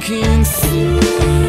thinking through.